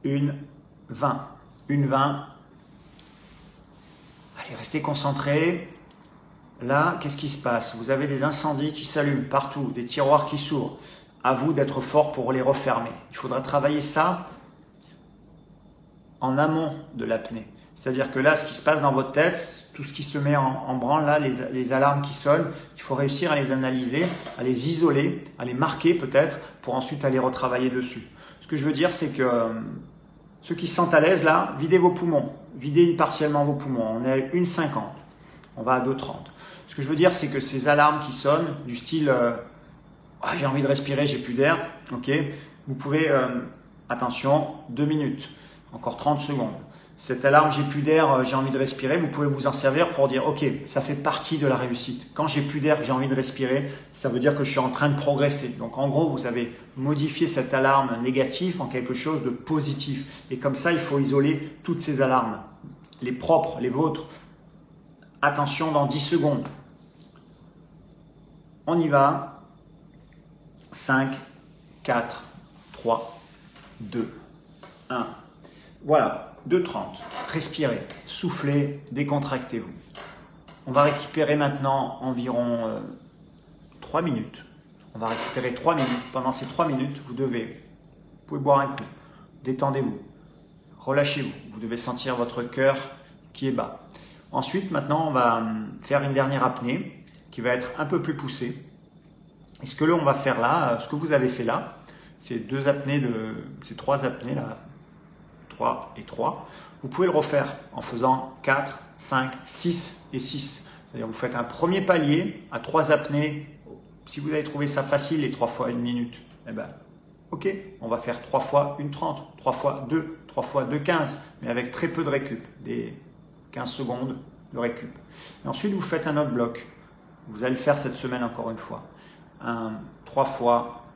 1h20. 1h20. Allez, restez concentrés. Là, qu'est-ce qui se passe? Vous avez des incendies qui s'allument partout, des tiroirs qui s'ouvrent. À vous d'être fort pour les refermer. Il faudra travailler ça en amont de l'apnée. C'est-à-dire que là, ce qui se passe dans votre tête, tout ce qui se met en branle, là, les alarmes qui sonnent, il faut réussir à les analyser, à les isoler, à les marquer peut-être, pour ensuite aller retravailler dessus. Ce que je veux dire, c'est que ceux qui se sentent à l'aise, là, videz vos poumons. Videz partiellement vos poumons. On est à 1h50. On va à 2h30. Ce que je veux dire, c'est que ces alarmes qui sonnent, du style « Ah, j'ai envie de respirer, j'ai plus d'air », ok, vous pouvez, attention, 2 minutes, encore 30 secondes. Cette alarme, j'ai plus d'air, j'ai envie de respirer, vous pouvez vous en servir pour dire, ok, ça fait partie de la réussite. Quand j'ai plus d'air, j'ai envie de respirer, ça veut dire que je suis en train de progresser. Donc en gros, vous avez modifié cette alarme négative en quelque chose de positif. Et comme ça, il faut isoler toutes ces alarmes, les propres, les vôtres. Attention, dans 10 secondes. On y va. 5, 4, 3, 2, 1. Voilà. 2h30, respirez, soufflez, décontractez-vous. On va récupérer maintenant environ 3 minutes. On va récupérer 3 minutes. Pendant ces 3 minutes, vous pouvez boire un coup, détendez-vous, relâchez-vous. Vous devez sentir votre cœur qui est bas. Ensuite, maintenant, on va faire une dernière apnée qui va être un peu plus poussée. Et ce que l'on va faire là, ce que vous avez fait là, ces 3 apnées là, 3 et 3, vous pouvez le refaire en faisant 4, 5, 6 et 6. C'est-à-dire vous faites un premier palier à 3 apnées. Si vous avez trouvé ça facile, les 3 fois 1 minute, eh ben, ok, on va faire 3 fois 1h30, 3 fois 2, 3 fois 2h15, mais avec très peu de récup, des 15 secondes de récup. Et ensuite, vous faites un autre bloc. Vous allez le faire cette semaine encore une fois. 3 fois,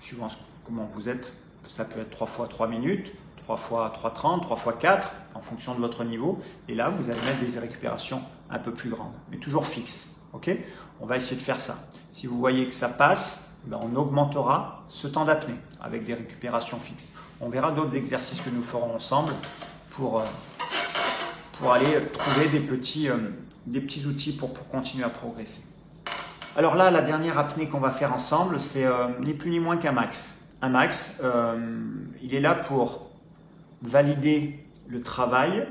suivant comment vous êtes, ça peut être 3 fois 3 minutes, 3 fois 3h30, 3 fois 4, en fonction de votre niveau. Et là, vous allez mettre des récupérations un peu plus grandes, mais toujours fixes. Ok? On va essayer de faire ça. Si vous voyez que ça passe, ben on augmentera ce temps d'apnée avec des récupérations fixes. On verra d'autres exercices que nous ferons ensemble pour aller trouver des petits outils pour continuer à progresser. Alors là, la dernière apnée qu'on va faire ensemble, c'est ni plus ni moins qu'un max. Un max, il est là pour valider le travail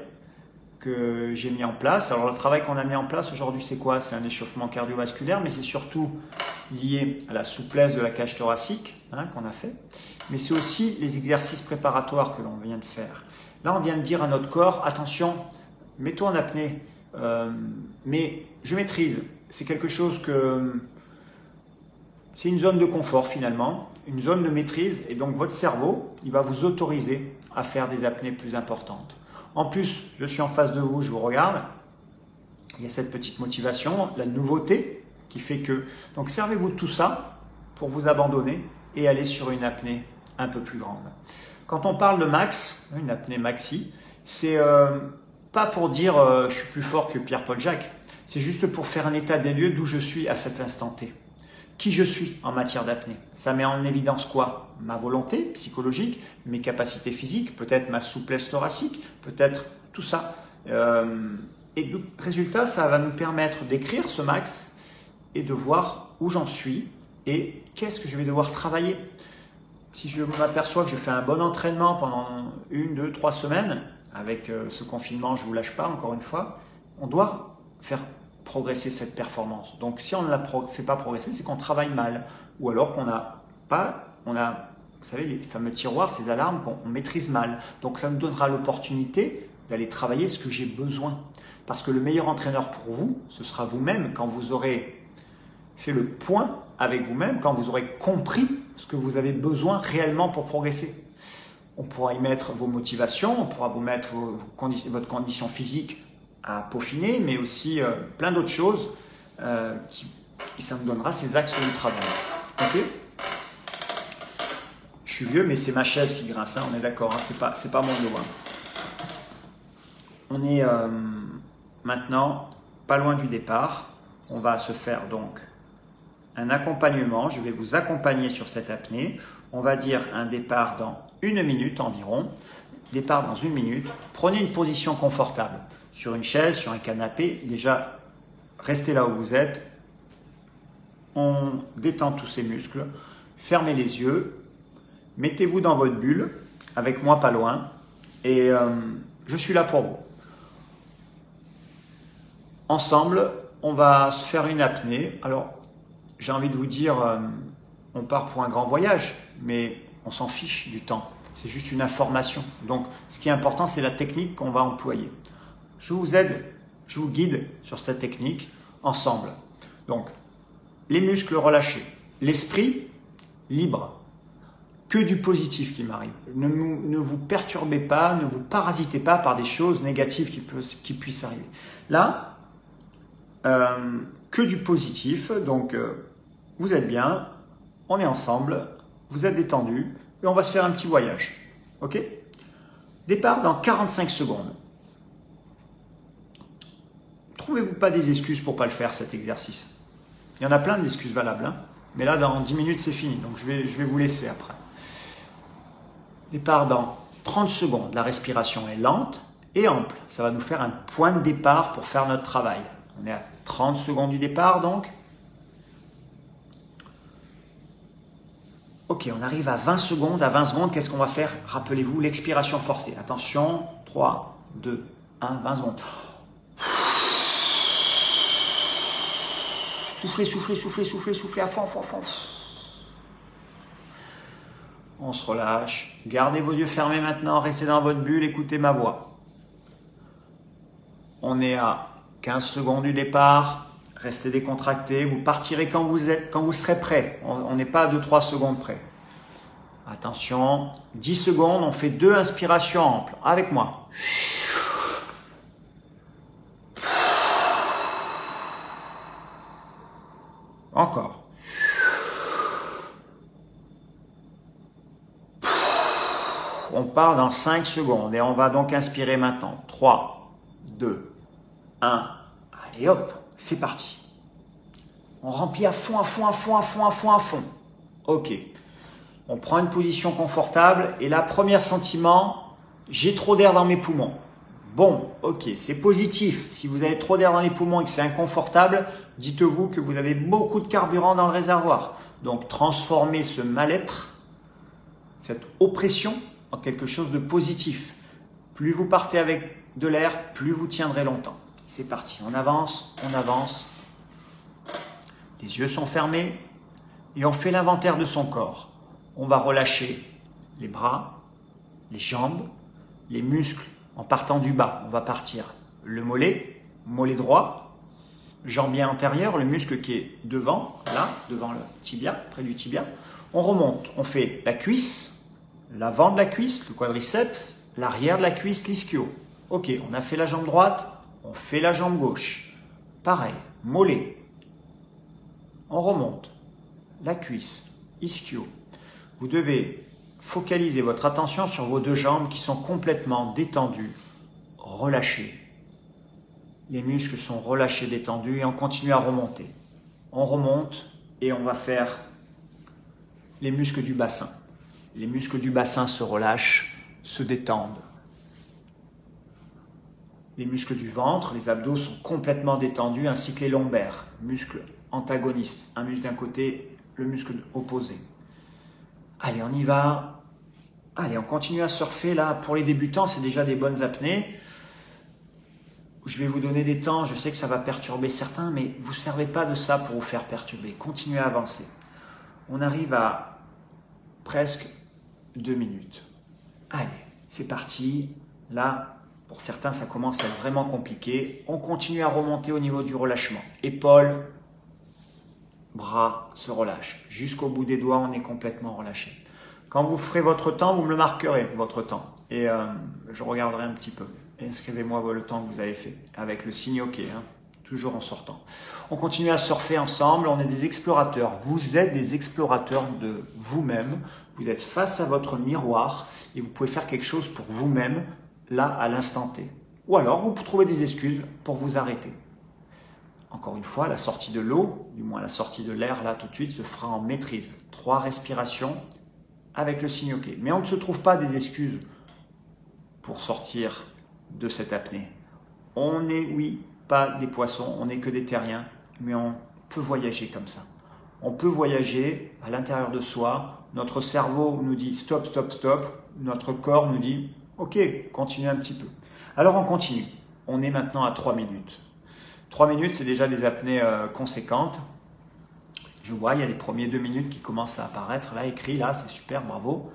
que j'ai mis en place. Alors le travail qu'on a mis en place aujourd'hui, c'est quoi? C'est un échauffement cardiovasculaire, mais c'est surtout lié à la souplesse de la cage thoracique qu'on a fait. Mais c'est aussi les exercices préparatoires que l'on vient de faire. Là, on vient de dire à notre corps, attention, mets-toi en apnée, mais je maîtrise. C'est quelque chose que... C'est une zone de confort finalement, une zone de maîtrise, et donc votre cerveau, il va vous autoriser à faire des apnées plus importantes. En plus, je suis en face de vous, je vous regarde, il y a cette petite motivation, la nouveauté qui fait que... Donc servez-vous de tout ça pour vous abandonner et aller sur une apnée un peu plus grande. Quand on parle de max, une apnée maxi, c'est pas pour dire je suis plus fort que Pierre-Paul Jacques, c'est juste pour faire un état des lieux d'où je suis à cet instant T. Qui je suis en matière d'apnée. Ça met en évidence quoi? Ma volonté psychologique, mes capacités physiques, peut-être ma souplesse thoracique, peut-être tout ça. Et donc, résultat, ça va nous permettre d'écrire ce max et de voir où j'en suis et qu'est-ce que je vais devoir travailler. Si je m'aperçois que je fais un bon entraînement pendant 1, 2, 3 semaines, avec ce confinement, je ne vous lâche pas encore une fois, on doit faire progresser cette performance. Donc si on ne la fait pas progresser, c'est qu'on travaille mal ou alors qu'on n'a pas, vous savez, les fameux tiroirs, ces alarmes qu'on maîtrise mal. Donc ça nous donnera l'opportunité d'aller travailler ce que j'ai besoin. Parce que le meilleur entraîneur pour vous, ce sera vous-même quand vous aurez fait le point avec vous-même, quand vous aurez compris ce que vous avez besoin réellement pour progresser. On pourra y mettre vos motivations, on pourra vous mettre votre condition physique à peaufiner, mais aussi plein d'autres choses. Ça me donnera ses axes de travail. Ok ? Je suis vieux, mais c'est ma chaise qui grince, hein, on est d'accord, hein, c'est pas mon dos. Hein. On est maintenant pas loin du départ. On va se faire donc un accompagnement. Je vais vous accompagner sur cette apnée. On va dire un départ dans 1 minute environ. Départ dans 1 minute. Prenez une position confortable sur une chaise, sur un canapé. Déjà, restez là où vous êtes. On détend tous ces muscles. Fermez les yeux. Mettez-vous dans votre bulle, avec moi pas loin, et je suis là pour vous. Ensemble, on va se faire une apnée. Alors, j'ai envie de vous dire, on part pour un grand voyage, mais on s'en fiche du temps. C'est juste une information. Donc, ce qui est important, c'est la technique qu'on va employer. Je vous aide, je vous guide sur cette technique, ensemble. Donc, les muscles relâchés, l'esprit libre. Que du positif qui m'arrive. Ne vous perturbez pas, ne vous parasitez pas par des choses négatives qui puissent arriver. Là, que du positif. Donc, vous êtes bien, on est ensemble, vous êtes détendu et on va se faire un petit voyage. Ok? Départ dans 45 secondes. Trouvez-vous pas des excuses pour pas le faire, cet exercice. Il y en a plein d'excuses valables, hein, mais là, dans 10 minutes, c'est fini. Donc, je vais vous laisser après. Départ dans 30 secondes. La respiration est lente et ample. Ça va nous faire un point de départ pour faire notre travail. On est à 30 secondes du départ, donc. Ok, on arrive à 20 secondes. À 20 secondes, qu'est-ce qu'on va faire? Rappelez-vous, l'expiration forcée. Attention, 3, 2, 1, 20 secondes. Soufflez, soufflez, soufflez, soufflez, soufflez à fond, fond, fond. On se relâche. Gardez vos yeux fermés maintenant. Restez dans votre bulle. Écoutez ma voix. On est à 15 secondes du départ. Restez décontractés. Vous partirez quand vous serez prêt. On n'est pas à 2-3 secondes près. Attention. 10 secondes. On fait 2 inspirations amples. Avec moi. Encore. On part dans 5 secondes et on va donc inspirer maintenant. 3, 2, 1. Allez hop, c'est parti. On remplit à fond, à fond, à fond, à fond, à fond, à fond. Ok. On prend une position confortable et là, premier sentiment, j'ai trop d'air dans mes poumons. Bon, ok, c'est positif. Si vous avez trop d'air dans les poumons et que c'est inconfortable, dites-vous que vous avez beaucoup de carburant dans le réservoir. Donc, transformez ce mal-être, cette oppression, en quelque chose de positif. Plus vous partez avec de l'air, plus vous tiendrez longtemps. C'est parti, on avance, on avance. Les yeux sont fermés et on fait l'inventaire de son corps. On va relâcher les bras, les jambes, les muscles en partant du bas. On va partir le mollet, mollet droit, jambier antérieur, le muscle qui est devant, là, devant le tibia, près du tibia. On remonte, on fait la cuisse, l'avant de la cuisse, le quadriceps, l'arrière de la cuisse, l'ischio. Ok, on a fait la jambe droite, on fait la jambe gauche. Pareil, mollet. On remonte. La cuisse, ischio. Vous devez focaliser votre attention sur vos deux jambes qui sont complètement détendues, relâchées. Les muscles sont relâchés, détendus et on continue à remonter. On remonte et on va faire les muscles du bassin. Les muscles du bassin se relâchent, se détendent. Les muscles du ventre, les abdos sont complètement détendus, ainsi que les lombaires, muscles antagonistes. Un muscle d'un côté, le muscle opposé. Allez, on y va. Allez, on continue à surfer là. Pour les débutants, c'est déjà des bonnes apnées. Je vais vous donner des temps, je sais que ça va perturber certains, mais vous ne servez pas de ça pour vous faire perturber. Continuez à avancer. On arrive à presque 2 minutes. Allez, c'est parti. Là, pour certains, ça commence à être vraiment compliqué. On continue à remonter au niveau du relâchement. Épaules, bras se relâchent. Jusqu'au bout des doigts, on est complètement relâché. Quand vous ferez votre temps, vous me le marquerez, votre temps. Et je regarderai un petit peu. Inscrivez-moi le temps que vous avez fait, avec le signe OK, hein, toujours en sortant. On continue à surfer ensemble, on est des explorateurs. Vous êtes des explorateurs de vous-même, vous êtes face à votre miroir et vous pouvez faire quelque chose pour vous-même, là, à l'instant T. Ou alors, vous trouvez des excuses pour vous arrêter. Encore une fois, la sortie de l'eau, du moins la sortie de l'air, là, tout de suite, se fera en maîtrise. 3 respirations avec le signe OK. Mais on ne se trouve pas des excuses pour sortir de cette apnée. On n'est, oui, pas des poissons, on n'est que des terriens, mais on peut voyager comme ça. On peut voyager à l'intérieur de soi. Notre cerveau nous dit stop, stop, stop. Notre corps nous dit OK, continue un petit peu. Alors, on continue. On est maintenant à 3 minutes. 3 minutes, c'est déjà des apnées conséquentes. Je vois, il y a les premiers 2 minutes qui commencent à apparaître. Là, écrit, là, c'est super, bravo.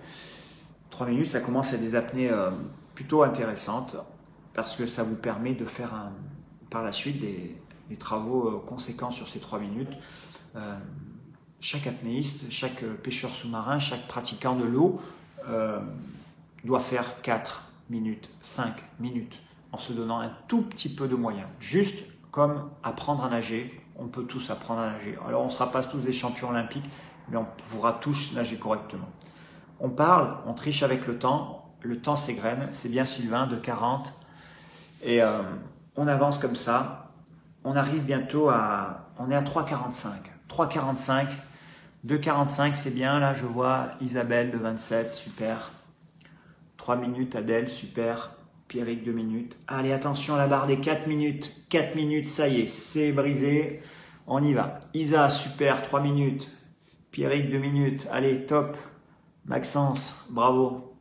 3 minutes, ça commence à des apnées plutôt intéressantes parce que ça vous permet de faire par la suite des travaux conséquents sur ces 3 minutes. Chaque apnéiste, chaque pêcheur sous-marin, chaque pratiquant de l'eau doit faire 4 minutes, 5 minutes en se donnant un tout petit peu de moyens. Juste comme apprendre à nager, on peut tous apprendre à nager. Alors, on ne sera pas tous des champions olympiques, mais on pourra tous nager correctement. On parle, on triche avec le temps s'égrène, c'est bien Sylvain, de 40. Et on avance comme ça, on arrive bientôt on est à 3,45. 3,45, 2,45, c'est bien, là je vois Isabelle de 27, super. 3 minutes, Adèle, super. Pierrick, 2 minutes. Allez, attention à la barre des 4 minutes. 4 minutes, ça y est, c'est brisé. On y va. Isa, super, 3 minutes. Pierrick, 2 minutes. Allez, top. Maxence, bravo.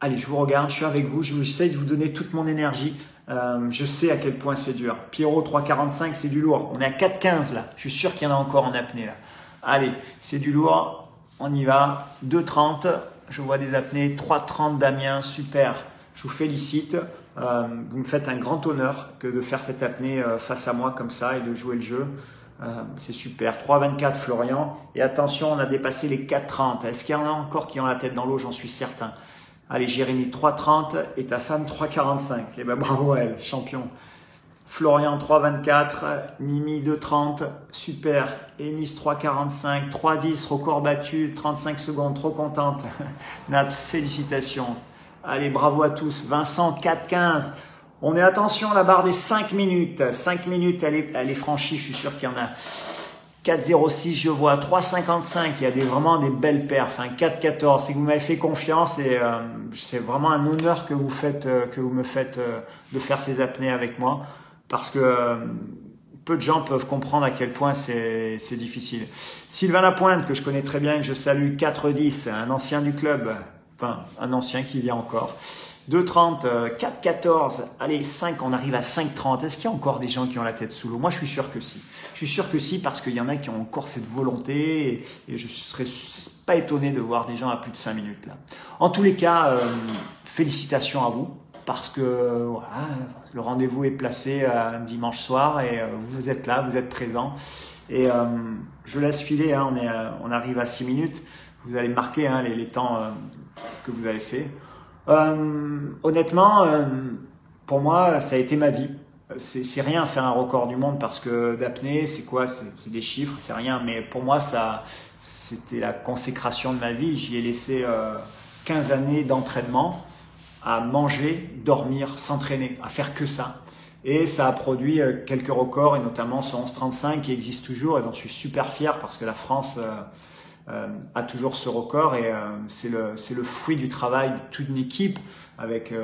Allez, je vous regarde, je suis avec vous. Je vous essaye de vous donner toute mon énergie. Je sais à quel point c'est dur. Pierrot, 3,45, c'est du lourd. On est à 4,15 là. Je suis sûr qu'il y en a encore en apnée là. Allez, c'est du lourd. On y va. 2,30. Je vois des apnées. 3,30 Damien, super. Je vous félicite. Vous me faites un grand honneur que de faire cette apnée face à moi comme ça et de jouer le jeu. C'est super. 3,24 Florian. Et attention, on a dépassé les 4,30. Est-ce qu'il y en a encore qui ont la tête dans l'eau? J'en suis certain. Allez, Jérémy, 3,30 et ta femme, 3,45. Eh ben, bravo elle, champion. Florian, 3,24. Mimi, 2,30. Super. Ennis, 3,45. 3,10. Record battu. 35 secondes. Trop contente. Nat, félicitations. Allez, bravo à tous. Vincent, 4,15. On est, attention, à la barre des 5 minutes. 5 minutes, elle est franchie. Je suis sûr qu'il y en a. 4,06, je vois. 3,55. Il y a vraiment des belles perfs. Hein. 4,14. C'est que vous m'avez fait confiance et c'est vraiment un honneur que vous faites, que vous me faites de faire ces apnées avec moi. Parce que peu de gens peuvent comprendre à quel point c'est difficile. Sylvain Lapointe, que je connais très bien et que je salue, 4,10, un ancien du club, enfin un ancien qui vient encore. 2,30, 4,14, allez 5, on arrive à 5,30. Est-ce qu'il y a encore des gens qui ont la tête sous l'eau? Moi, je suis sûr que si. Je suis sûr que si parce qu'il y en a qui ont encore cette volonté et je ne serais pas étonné de voir des gens à plus de 5 minutes là. En tous les cas, félicitations à vous. Parce que voilà, le rendez-vous est placé un dimanche soir et vous êtes là, vous êtes présent. Et je laisse filer, hein, on arrive à 6 minutes. Vous allez marquer hein, les temps que vous avez fait. Honnêtement, pour moi, ça a été ma vie. C'est rien faire un record du monde parce que d'apnée, c'est quoi? C'est des chiffres, c'est rien. Mais pour moi, c'était la consécration de ma vie. J'y ai laissé 15 années d'entraînement. À manger, dormir, s'entraîner, à faire que ça. Et ça a produit quelques records, et notamment ce 11,35 qui existe toujours, et j'en suis super fier parce que la France a toujours ce record, et c'est le fruit du travail de toute une équipe, avec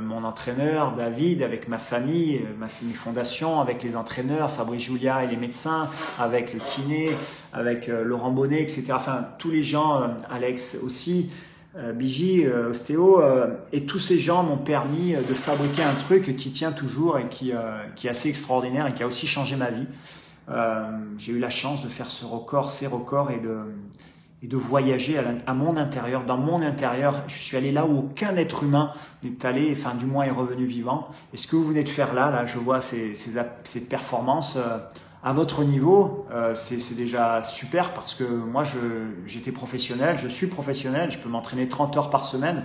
mon entraîneur David, avec ma famille fondation, avec les entraîneurs Fabrice Julia et les médecins, avec le kiné, avec Laurent Bonnet, etc. Enfin, tous les gens, Alex aussi, Bigi, ostéo, et tous ces gens m'ont permis de fabriquer un truc qui tient toujours et qui est assez extraordinaire et qui a aussi changé ma vie. J'ai eu la chance de faire ce record, ces records et de voyager à mon intérieur, dans mon intérieur. Je suis allé là où aucun être humain n'est allé, enfin du moins est revenu vivant. Et ce que vous venez de faire là, je vois ces performances à votre niveau, c'est déjà super parce que moi, j'étais professionnel, je suis professionnel, je peux m'entraîner 30 heures par semaine,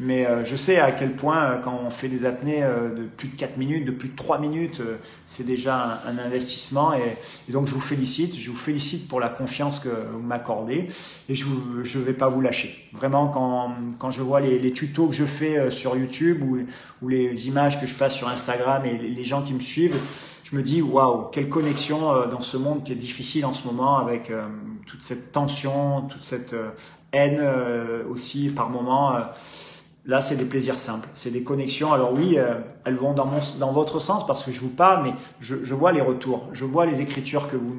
Mais je sais à quel point, quand on fait des apnées de plus de 4 minutes, de plus de 3 minutes, c'est déjà un investissement. Et donc, je vous félicite pour la confiance que vous m'accordez. Et je ne vais pas vous lâcher. Vraiment, quand je vois les tutos que je fais sur YouTube ou les images que je passe sur Instagram et les gens qui me suivent, je me dis, waouh, quelle connexion dans ce monde qui est difficile en ce moment, avec toute cette tension, toute cette haine aussi par moments. Là, c'est des plaisirs simples, c'est des connexions. Alors oui, elles vont dans votre sens parce que je vous parle, mais je vois les retours, je vois les écritures que vous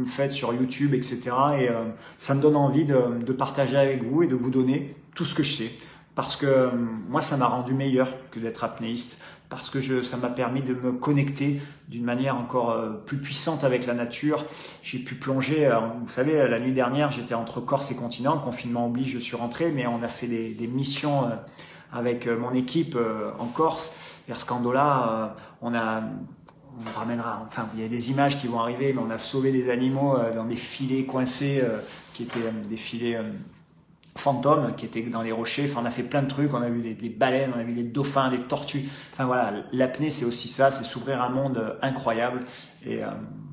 me faites sur YouTube, etc. Et ça me donne envie de partager avec vous et de vous donner tout ce que je sais. Parce que moi, ça m'a rendu meilleur que d'être apnéiste, parce que ça m'a permis de me connecter d'une manière encore plus puissante avec la nature. J'ai pu plonger, vous savez, la nuit dernière, j'étais entre Corse et continent, le confinement oblige, je suis rentré, mais on a fait des missions avec mon équipe en Corse, vers Scandola. On ramènera, enfin, il y a des images qui vont arriver, mais on a sauvé des animaux dans des filets coincés, qui étaient des filets fantômes qui étaient dans les rochers. Enfin, on a fait plein de trucs, on a vu des baleines, on a vu des dauphins, des tortues. Enfin voilà, l'apnée c'est aussi ça, c'est s'ouvrir un monde incroyable. Et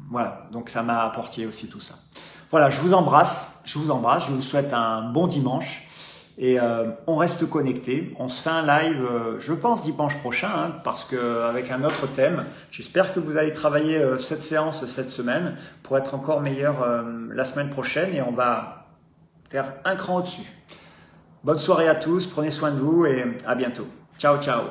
voilà, donc ça m'a apporté aussi tout ça. Voilà, je vous embrasse, je vous souhaite un bon dimanche. Et on reste connecté, on se fait un live, je pense dimanche prochain, hein, parce que avec un autre thème. J'espère que vous allez travailler cette séance cette semaine pour être encore meilleur la semaine prochaine, et on va faire un cran au-dessus. Bonne soirée à tous, prenez soin de vous et à bientôt. Ciao, ciao.